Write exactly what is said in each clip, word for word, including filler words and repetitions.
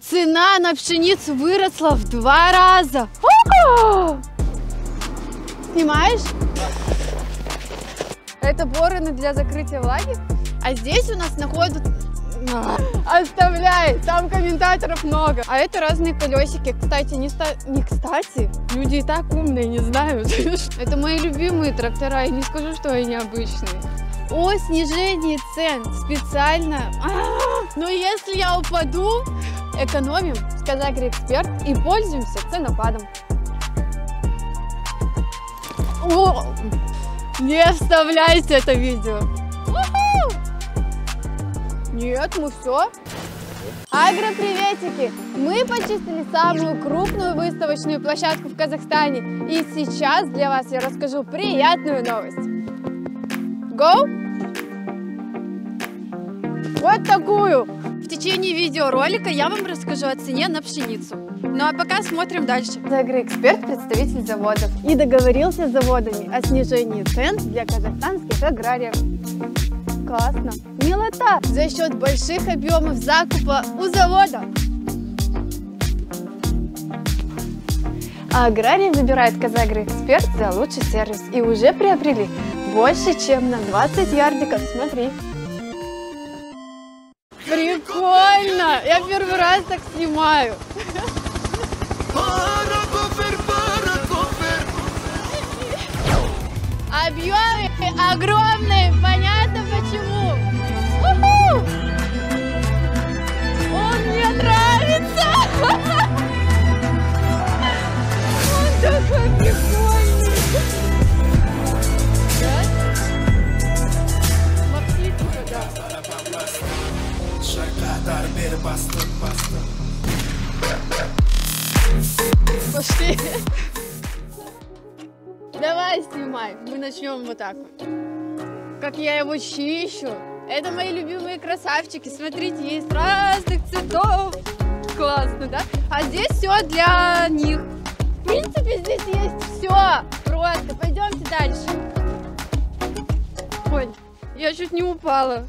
Цена на пшеницу выросла в два раза. О-о-о! Снимаешь? Это бороны для закрытия влаги. А здесь у нас находят... Оставляй, там комментаторов много. А это разные колесики. Кстати, не, ста... не кстати, люди и так умные не знают. Это мои любимые трактора, и не скажу, что они необычные. О снижении цен специально. Но если я упаду, экономим с KazAgroExpert и пользуемся ценопадом. О! Не вставляйте это видео. Нет, мы все. Агроприветики! Мы почистили самую крупную выставочную площадку в Казахстане. И сейчас для вас я расскажу приятную новость. Go! Вот такую! В течение видеоролика я вам расскажу о цене на пшеницу. Ну а пока смотрим дальше. KazAgroExpert – представитель заводов и договорился с заводами о снижении цен для казахстанских аграриев. Классно! Милота! За счет больших объемов закупа у завода! А аграрии выбирают KazAgroExpert за лучший сервис и уже приобрели больше, чем на двадцать ярдиков. Смотри! Прикольно! Я первый раз так снимаю! Объемы огромные, понятно почему. У-ху! Он мне нравится. Он такой прикольный. Да? Пошли. Давай снимай, мы начнем вот так вот. Как я его чищу. Это мои любимые красавчики. Смотрите, есть разных цветов. Классно, да? А здесь все для них. В принципе, здесь есть все. Просто пойдемте дальше. Ой, я чуть не упала.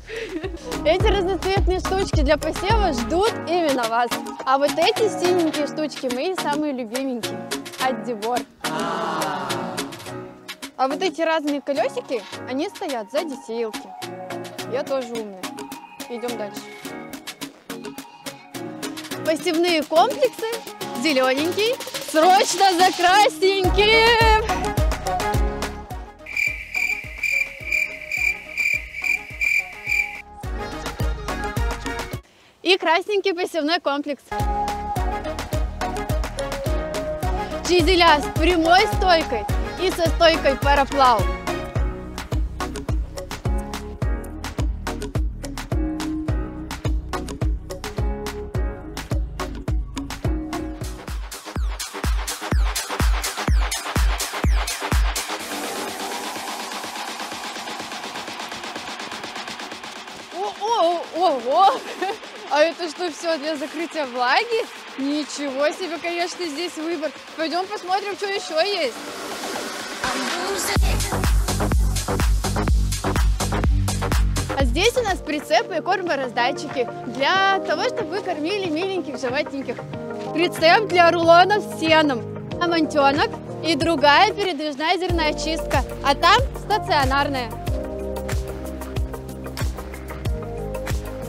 Эти разноцветные штучки для посева ждут именно вас. А вот эти синенькие штучки мои самые любименькие. От Дебор. А вот эти разные колесики, они стоят сзади сеялки. Я тоже умная. Идем дальше. Посевные комплексы, зелененький, срочно за красненьким! И красненький посевной комплекс. Чизеля с прямой стойкой и со стойкой параплав. О-о-о-о-о! А это что, все для закрытия влаги? Ничего себе, конечно, здесь выбор. Пойдем посмотрим, что еще есть. А здесь у нас прицепы и кормораздатчики для того, чтобы вы кормили миленьких животненьких. Прицеп для рулонов с сеном, амонтенок и другая передвижная зерная чистка, а там стационарная.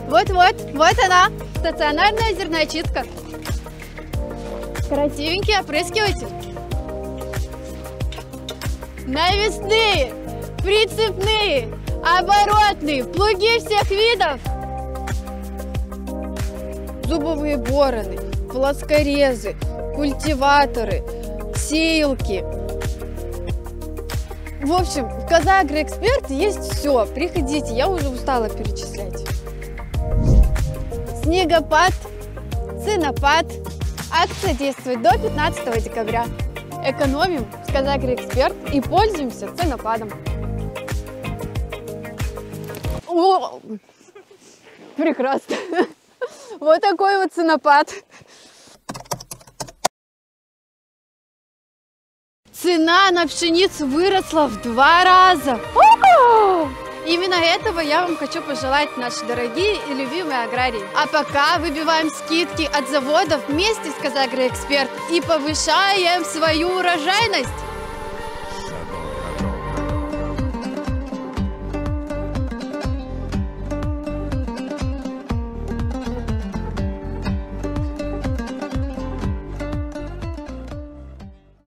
Вот-вот, вот она, стационарная зерная чистка. Красивенький опрыскиватель. Навесные, прицепные, оборотные, плуги всех видов. Зубовые бороны, плоскорезы, культиваторы, сеялки. В общем, в KazAgroExpert есть все. Приходите, я уже устала перечислять. Снегопад, ценопад. Акция действует до пятнадцатого декабря. Экономим с KazAgroExpert и пользуемся ценопадом. О! Прекрасно! Вот такой вот ценопад. Цена на пшеницу выросла в два раза. И Именно этого я вам хочу пожелать, наши дорогие и любимые аграрии. А пока выбиваем скидки от заводов вместе с КазАгроэксперт и повышаем свою урожайность.